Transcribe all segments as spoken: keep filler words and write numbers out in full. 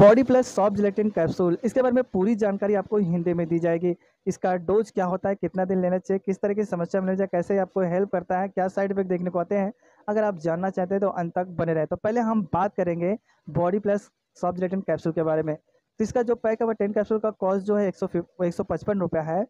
Body plus सॉफ्टजिलेक्टेन capsule, इसके बारे में पूरी जानकारी आपको हिंदी में दी जाएगी। इसका डोज क्या होता है, कितना दिन लेना चाहिए, किस तरह की समस्या में लेना चाहिए, कैसे आपको हेल्प करता है, क्या साइड इफेक्ट देखने को आते हैं, अगर आप जानना चाहते हैं तो अंत तक बने रहे। तो पहले हम बात करेंगे बॉडी प्लस सॉफ्टजिलेक्टेन कैप्सूल के बारे में। तो इसका जो पैक है वह टेन कैप्सूल का कॉस्ट जो है एक सौ एक सौ पचपन रुपया है,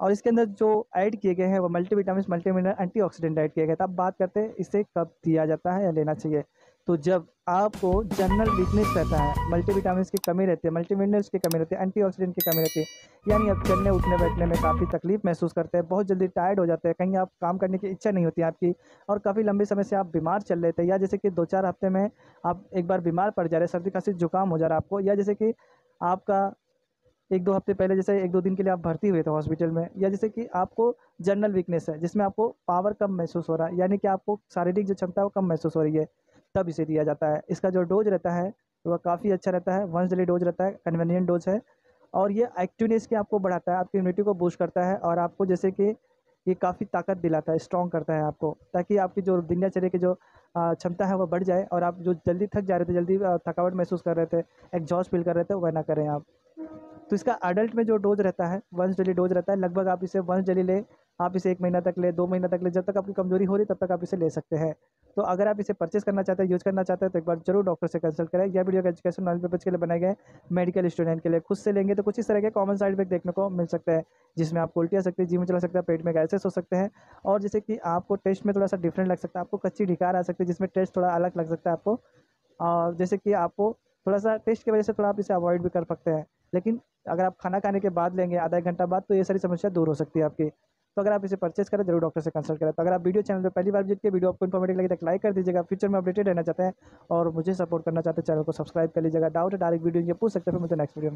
और इसके अंदर जो ऐड किए गए हैं वो मल्टीविटामिन, मल्टीमिनरल, एंटीऑक्सीडेंट ऐड किए गए। तब बात करते हैं इसे कब दिया जाता है या लेना चाहिए। तो जब आपको जनरल वीकनेस रहता है, मल्टीविटामिन की कमी रहती है, मल्टीमिनरल्स की कमी रहती है, एंटीऑक्सीडेंट की कमी रहती है, यानी आप चलने उठने बैठने में काफ़ी तकलीफ महसूस करते हैं, बहुत जल्दी टायर्ड हो जाते हैं, कहीं आप काम करने की इच्छा नहीं होती आपकी, और काफ़ी लंबे समय से आप बीमार चल रहे थे, या जैसे कि दो चार हफ्ते में आप एक बार बीमार पड़ जा रहे, सर्दी खांसी जुकाम हो जा रहा है आपको, या जैसे कि आपका एक दो हफ्ते पहले जैसे एक दो दिन के लिए आप भर्ती हुए थे हॉस्पिटल में, या जैसे कि आपको जनरल वीकनेस है जिसमें आपको पावर कम महसूस हो रहा है, यानी कि आपको शारीरिक जो क्षमता है वो कम महसूस हो रही है, तब इसे दिया जाता है। इसका जो डोज रहता है वह काफ़ी अच्छा रहता है, वंस डेली डोज रहता है, कन्वीनियंट डोज है, और ये एक्टिवनेस की आपको बढ़ाता है, आपकी इम्यूनिटी को बूस्ट करता है, और आपको जैसे कि ये काफ़ी ताकत दिलाता है, स्ट्रॉन्ग करता है आपको, ताकि आपकी जो दिनचर्या की जो क्षमता है वह बढ़ जाए, और आप जो जल्दी थक जा रहे थे, जल्दी थकावट महसूस कर रहे थे, एग्जॉस्ट फील कर रहे थे, वह ना करें आप। तो इसका एडल्ट में जो डोज रहता है वंस डेली डोज रहता है, लगभग आप इसे वंस डेली ले, आप इसे एक महीना तक ले, दो महीना तक ले, जब तक आपकी कमजोरी हो रही तब तक आप इसे ले सकते हैं। तो अगर आप इसे परचेस करना चाहते हैं, यूज़ करना चाहते हैं, तो एक बार जरूर डॉक्टर से कंसल्ट करें। यह वीडियो एजुकेशन नॉलेज पर्पज के लिए बनाए गए, मेडिकल स्टूडेंट के लिए। खुद से लेंगे तो कुछ इस तरह के कॉमन साइड इफेक्ट देखने को मिल सकते हैं, जिसमें आपको उल्टी आ सकती है, जी में चला सकता है, पेट में गैसेस हो सकते हैं, और जैसे कि आपको टेस्ट में थोड़ा सा डिफरेंट लग सकता है, आपको कच्ची ढिकार आ सकती है जिसमें टेस्ट थोड़ा अलग लग सकता है आपको, और जैसे कि आपको थोड़ा सा टेस्ट की वजह से थोड़ा आप इसे अवॉइड भी कर सकते हैं। लेकिन अगर आप खाना खाने के बाद लेंगे, आधा एक घंटा बाद, तो ये सारी समस्या दूर हो सकती है आपकी। तो अगर आप इसे परचेस करें जरूर डॉक्टर से कंसल्ट करें। तो अगर आप वीडियो चैनल पर पहली बार विजिट के, वीडियो आपको इन्फॉर्मेटिव लगे तो लाइक कर दीजिएगा। फ्यूचर में अपडेटेड रहना चाहते हैं और मुझे सपोर्ट करना चाहते हैं, चैनल को सब्सक्राइब कर लीजिएगा। डाउट है डायरेक्ट वीडियो ये पूछ सकते हैं, फिर मुझे नेक्स्ट वीडियो